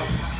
on.